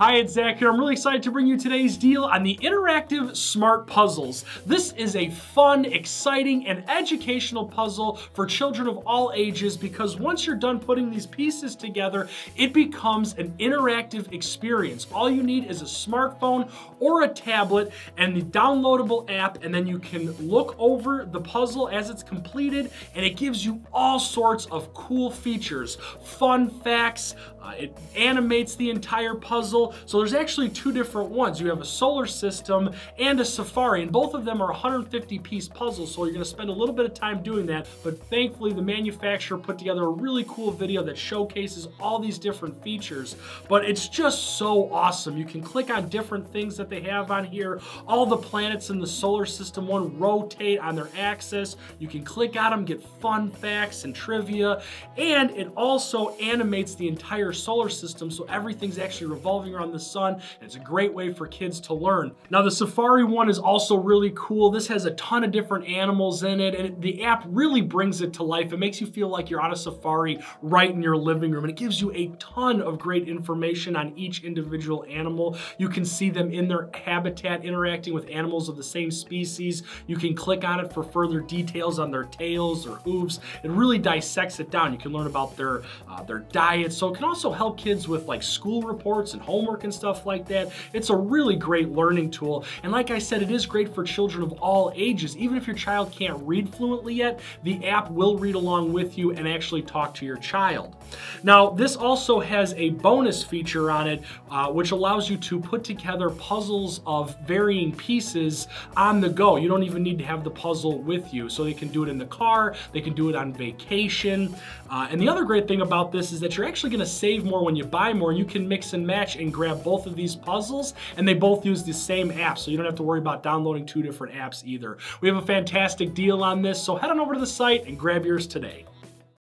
Hi, it's Zach here. I'm really excited to bring you today's deal on the Interactive Smart Puzzles. This is a fun, exciting, and educational puzzle for children of all ages because once you're done putting these pieces together, it becomes an interactive experience. All you need is a smartphone or a tablet and the downloadable app, and then you can look over the puzzle as it's completed, and it gives you all sorts of cool features, fun facts, it animates the entire puzzle. So there's actually two different ones. You have a solar system and a safari, and both of them are 150-piece puzzles, so you're going to spend a little bit of time doing that. But thankfully, the manufacturer put together a really cool video that showcases all these different features. But it's just so awesome. You can click on different things that they have on here. All the planets in the solar system one rotate on their axis. You can click on them, get fun facts and trivia, and it also animates the entire solar system, so everything's actually revolving around the sun, and it's a great way for kids to learn. Now, the Safari one is also really cool. This has a ton of different animals in it, and the app really brings it to life. It makes you feel like you're on a safari right in your living room, and it gives you a ton of great information on each individual animal. You can see them in their habitat interacting with animals of the same species. You can click on it for further details on their tails or hooves. It really dissects it down. You can learn about their diet, so it can also help kids with like school reports and homework and stuff like that. It's a really great learning tool, and like I said, it is great for children of all ages. Even if your child can't read fluently yet, the app will read along with you and actually talk to your child. Now, this also has a bonus feature on it, which allows you to put together puzzles of varying pieces on the go. You don't even need to have the puzzle with you, so they can do it in the car, they can do it on vacation, and the other great thing about this is that you're actually going to save more when you buy more. You can mix and match and grab both of these puzzles, and they both use the same app, so you don't have to worry about downloading two different apps either. We have a fantastic deal on this, so head on over to the site and grab yours today.